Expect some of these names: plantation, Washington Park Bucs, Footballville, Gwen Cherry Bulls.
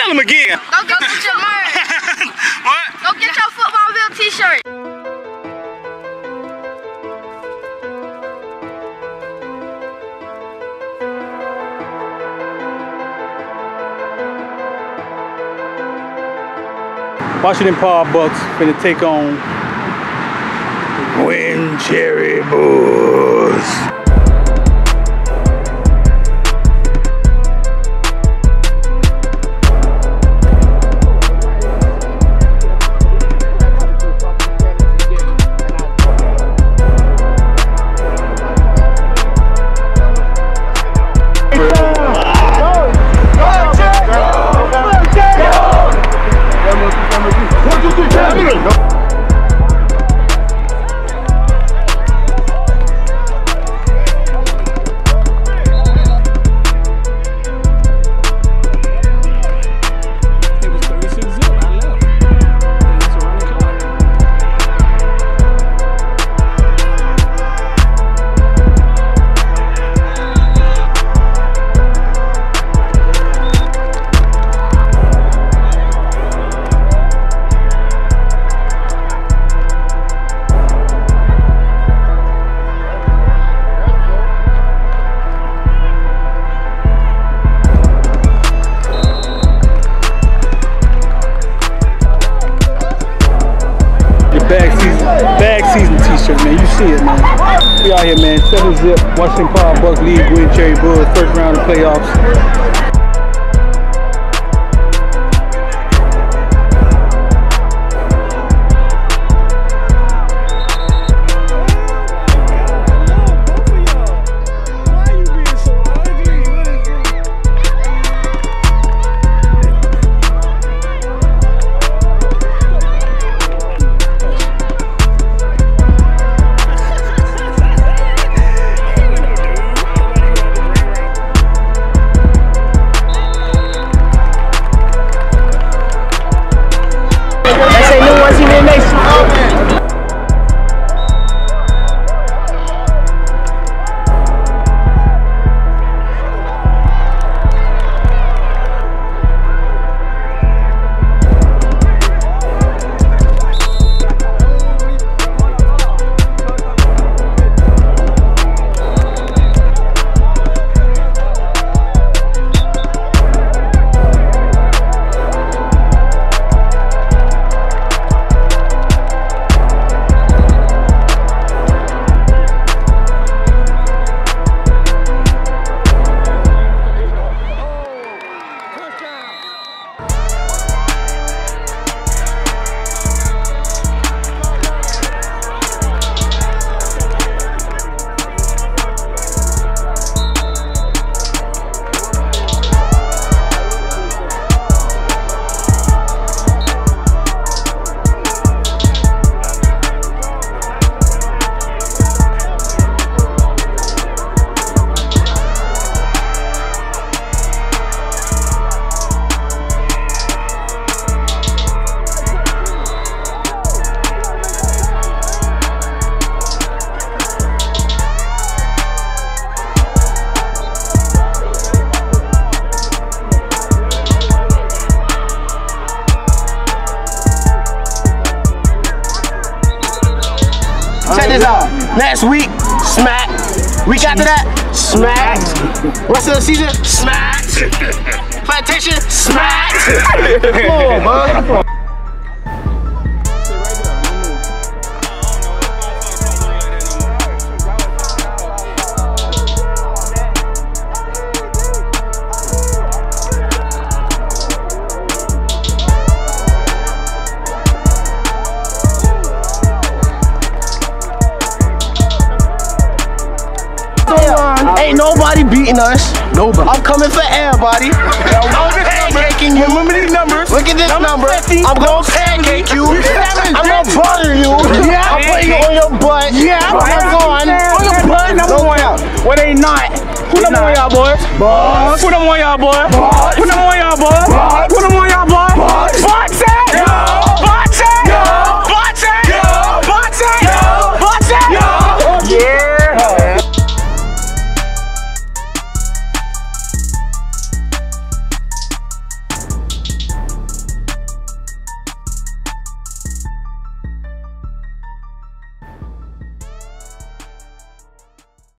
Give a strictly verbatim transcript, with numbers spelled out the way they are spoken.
Tell them again. Go get your merch. What? Go get your Footballville t-shirt. Washington Park Bucs finna take on Gwen Cherry Bulls. Bag season t-shirt, man. You see it, man. We out here, man. seven zip, Washington Park Bucs lead Gwen Cherry Bulls, first round of playoffs. Next week, smack. Week after that, smack. Rest of the season, smack. Plantation, smack. Come on, man. Ain't nobody beating us. Nobody. I'm coming for everybody. I'm pancaking you. Remember these numbers. Look at this number. I'm gonna pancake you. I'm gonna butter you. Yeah. I'm putting you on your butt. Yeah. I'm going on your butt. Number one y'all. What they not? Who number one y'all boys? Boss. Who number one y'all boys? Boss. Who number one?